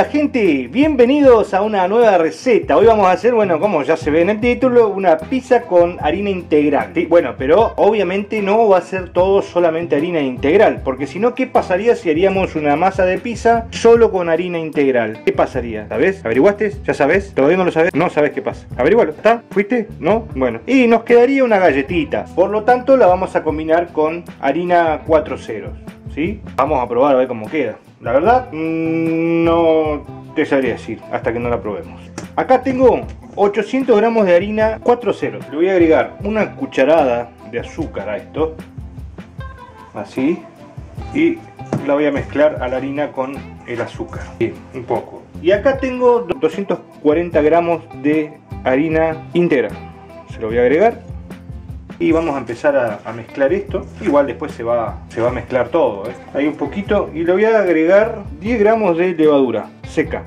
Hola gente, bienvenidos a una nueva receta. Hoy vamos a hacer, bueno, como ya se ve en el título, una pizza con harina integral. Sí, bueno, pero obviamente no va a ser todo solamente harina integral, porque si no, ¿qué pasaría si haríamos una masa de pizza solo con harina integral? ¿Qué pasaría? ¿Sabes? ¿Averiguaste? ¿Ya sabes? ¿Todavía no lo sabes? No sabes qué pasa. Averígualo. ¿Está? ¿Fuiste? ¿No? Bueno. Y nos quedaría una galletita. Por lo tanto, la vamos a combinar con harina 4 ceros. ¿Sí? Vamos a probar a ver cómo queda. La verdad, no te sabría decir hasta que no la probemos. Acá tengo 800 gramos de harina 4 ceros. Le voy a agregar una cucharada de azúcar a esto. Así. Y la voy a mezclar a la harina con el azúcar. Bien, un poco. Y acá tengo 240 gramos de harina íntegra. Se lo voy a agregar. Y vamos a empezar a mezclar esto. Igual después se va a mezclar todo, ¿eh? Ahí un poquito. Y le voy a agregar 10 gramos de levadura seca.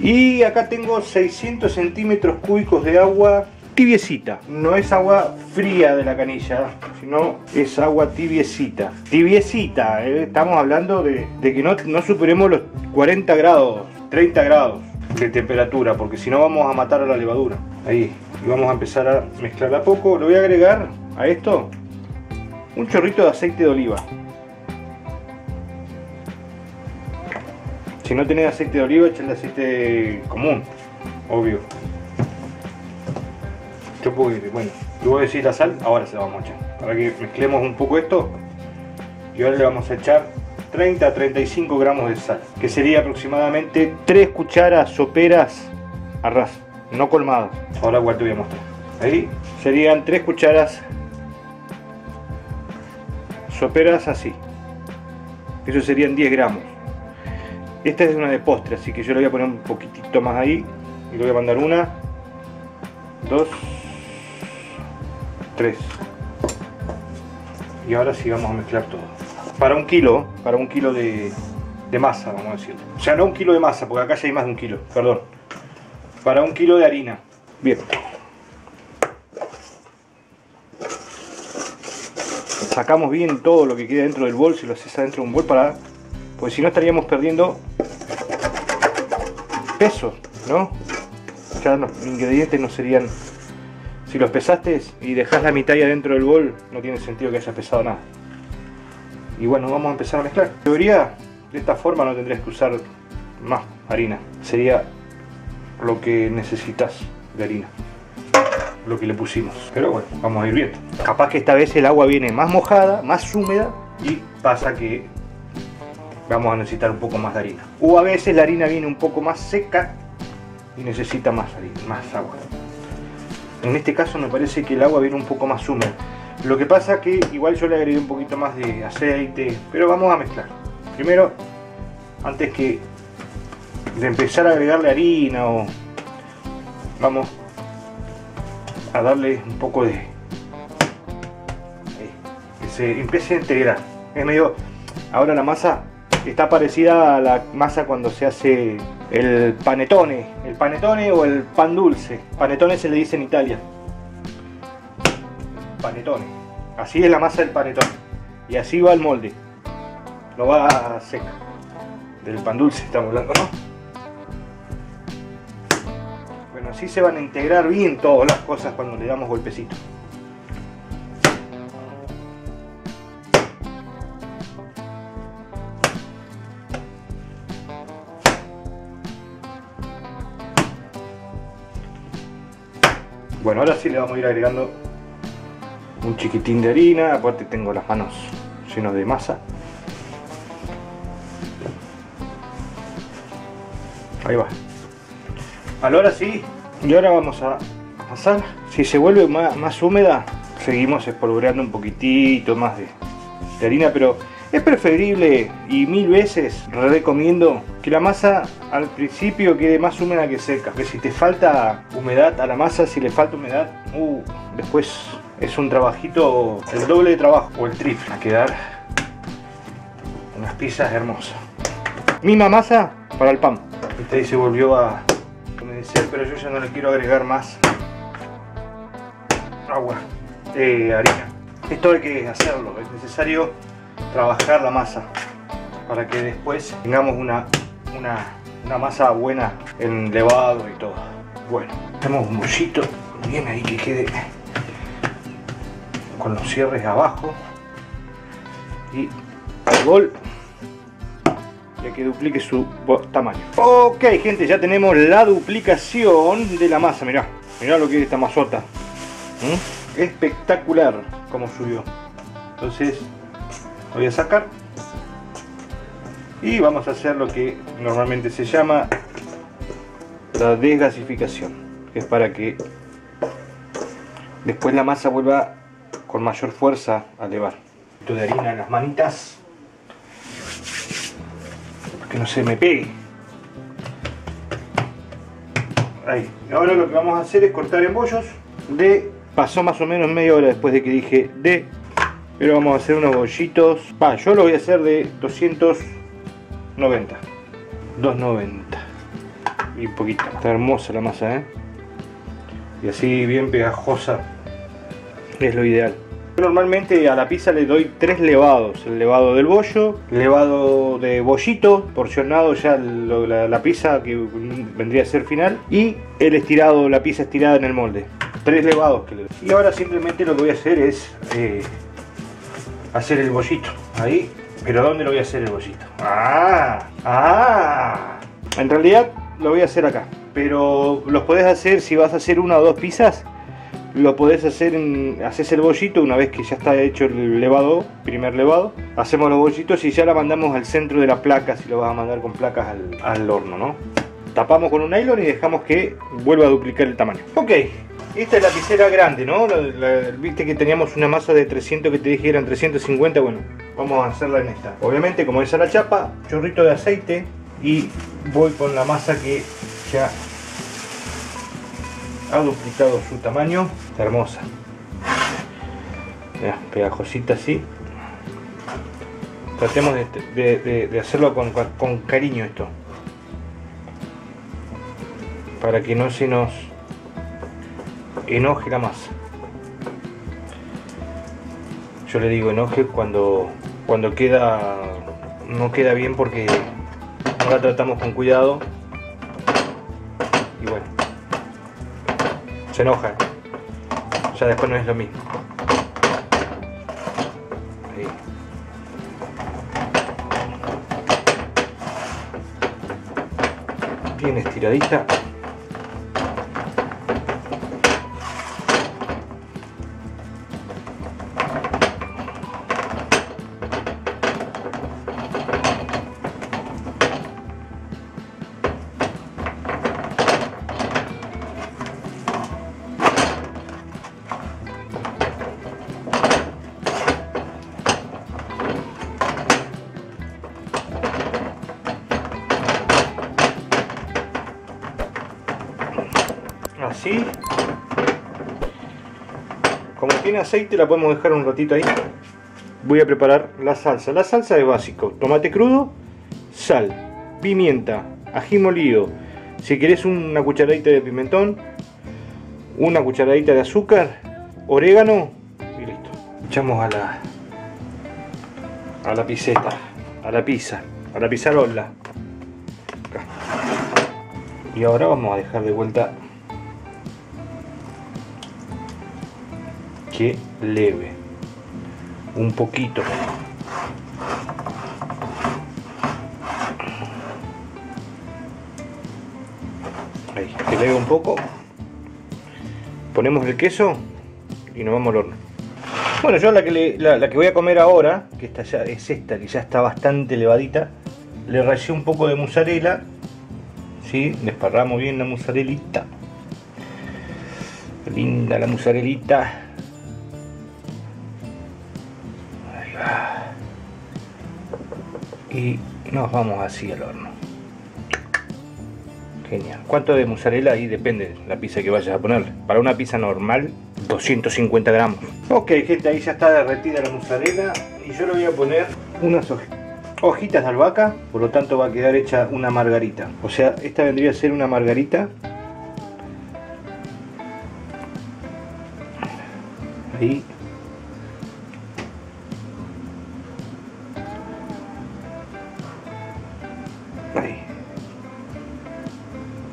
Y acá tengo 600 centímetros cúbicos de agua tibiecita. No es agua fría de la canilla, sino es agua tibiecita. Tibiecita, ¿eh? Estamos hablando de que no superemos los 40 grados, 30 grados de temperatura, porque si no vamos a matar a la levadura. Ahí. Y vamos a empezar a mezclar a poco. Le voy a agregar a esto un chorrito de aceite de oliva. Si no tenés aceite de oliva, echale aceite común, obvio. Yo puedo ir, bueno, tú voy a decir la sal, ahora se la vamos a echar. Para que mezclemos un poco esto. Y ahora le vamos a echar 30 a 35 gramos de sal, que sería aproximadamente 3 cucharas soperas a ras. No colmado. Ahora igual te voy a mostrar. Ahí serían 3 cucharas soperas así. Eso serían 10 gramos. Esta es una de postre, así que yo le voy a poner un poquitito más ahí. Y le voy a mandar una, dos, tres. Y ahora sí vamos a mezclar todo. Para un kilo de masa, vamos a decirlo. O sea, no un kilo de masa, porque acá ya hay más de un kilo, perdón. Para un kilo de harina. Bien. Sacamos bien todo lo que queda dentro del bol. Si lo haces adentro de un bol, para... Porque si no estaríamos perdiendo peso, ¿no? Ya los ingredientes no serían... Si los pesaste y dejás la mitad ya dentro del bol, no tiene sentido que haya pesado nada. Y bueno, vamos a empezar a mezclar. En teoría, de esta forma no tendrías que usar más harina. Sería... lo que necesitas de harina, lo que le pusimos. Pero bueno, vamos a ir viendo. Capaz que esta vez el agua viene más mojada, más húmeda, y pasa que vamos a necesitar un poco más de harina. O a veces la harina viene un poco más seca y necesita más harina, más agua. En este caso me parece que el agua viene un poco más húmeda. Lo que pasa que igual yo le agregué un poquito más de aceite, pero vamos a mezclar. Primero, antes que de empezar a agregarle harina, o vamos a darle un poco de que se empiece a integrar. Es medio, ahora la masa está parecida a la masa cuando se hace el panetone o el pan dulce. Panetone se le dice en Italia, panetone. Así es la masa del panetone y así va el molde, lo va a secar del pan dulce, estamos hablando, ¿no? Así se van a integrar bien todas las cosas cuando le damos golpecito. Bueno, ahora sí le vamos a ir agregando un chiquitín de harina. Aparte tengo las manos llenas de masa. Ahí va. Ahora sí. Y ahora vamos a pasar. Si se vuelve más húmeda, seguimos espolvoreando un poquitito más de harina, pero es preferible y 1000 veces recomiendo que la masa al principio quede más húmeda que seca. Que si te falta humedad a la masa, si le falta humedad, después es un trabajito, el doble de trabajo o el triple. Va a quedar unas pizzas hermosas. Misma masa para el pan. Este ahí se volvió a... pero yo ya no le quiero agregar más agua, harina. Esto hay que hacerlo, es necesario trabajar la masa para que después tengamos una una masa buena en levado y todo. Bueno, hacemos un bolsito bien ahí que quede con los cierres abajo y al gol ya que duplique su tamaño. Ok, gente, ya tenemos la duplicación de la masa. Mirá, mirá lo que es esta masota. Espectacular como subió. Entonces lo voy a sacar y vamos a hacer lo que normalmente se llama la desgasificación, que es para que después la masa vuelva con mayor fuerza a elevar. Un poquito de harina en las manitas para que no se me pegue. Ahí. Ahora lo que vamos a hacer es cortar en bollos de... Pasó más o menos media hora después de que dije de, pero vamos a hacer unos bollitos. Yo lo voy a hacer de 290 y un poquito. Está hermosa la masa, ¿eh? Y así bien pegajosa es lo ideal. Yo normalmente a la pizza le doy 3 levados: el levado del bollo, el levado de bollito porcionado, ya la pizza que vendría a ser final, y el estirado, la pizza estirada en el molde. 3 levados que le doy. Y ahora simplemente lo que voy a hacer es hacer el bollito ahí. Pero ¿dónde lo voy a hacer el bollito? En realidad lo voy a hacer acá, pero los podés hacer, si vas a hacer una o dos pizzas, lo podés hacer haces el bollito una vez que ya está hecho el levado, primer levado, hacemos los bollitos y ya la mandamos al centro de la placa, si lo vas a mandar con placas al horno, ¿no? Tapamos con un nylon y dejamos que vuelva a duplicar el tamaño. Ok. Esta es la lapicera grande, ¿no? Viste que teníamos una masa de 300 que te dije eran 350, bueno, vamos a hacerla en esta. Obviamente, como es a la chapa, chorrito de aceite y voy con la masa que ya ha duplicado su tamaño. Está hermosa. Mirá, pegajosita así. Tratemos de hacerlo con cariño esto. Para que no se nos... enoje la masa. Yo le digo enoje cuando queda, no queda bien porque no la tratamos con cuidado y bueno, se enoja, ya después no es lo mismo. Ahí. Bien estiradita. Así, como tiene aceite la podemos dejar un ratito ahí. Voy a preparar la salsa. La salsa es básico: tomate crudo, sal, pimienta, ají molido, si querés una cucharadita de pimentón, una cucharadita de azúcar, orégano y listo. Echamos a la pizeta, a la pizzarola. Acá. Y ahora vamos a dejar de vuelta que leve un poquito. Ahí, que leve un poco. Ponemos el queso y nos vamos al horno. Bueno, yo la que voy a comer ahora, que esta ya es esta, que ya está bastante elevadita, le rayé un poco de mozzarella, ¿sí? Desparramos bien la mozzarellita. Linda la mozzarellita. Y nos vamos así al horno. Genial. ¿Cuánto de mozzarella? Ahí depende de la pizza que vayas a poner. Para una pizza normal, 250 gramos. Ok, gente, ahí ya está derretida la mozzarella. Y yo le voy a poner unas hojitas de albahaca. Por lo tanto va a quedar hecha una margarita. O sea, esta vendría a ser una margarita. Ahí.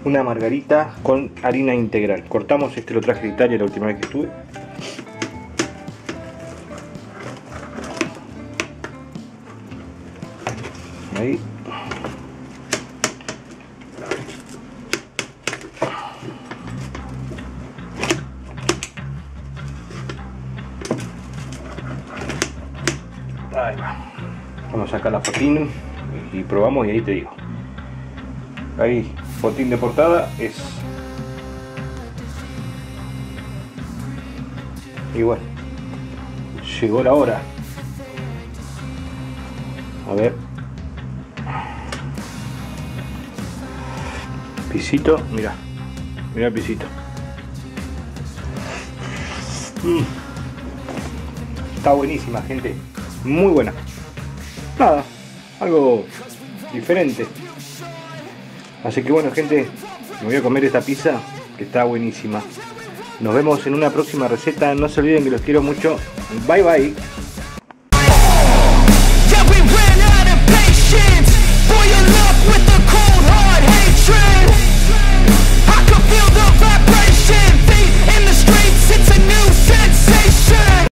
una margarita con harina integral. Cortamos, este lo traje de Italia la última vez que estuve. Ahí. Ahí va. Vamos a sacar la fotín y probamos y ahí te digo. Ahí, fotín de portada es. Y bueno, llegó la hora. A ver. Pisito, mira. Mira el pisito. Está buenísima, gente. Muy buena. Nada, algo diferente. Así que bueno, gente, me voy a comer esta pizza que está buenísima. Nos vemos en una próxima receta. No se olviden que los quiero mucho. Bye bye.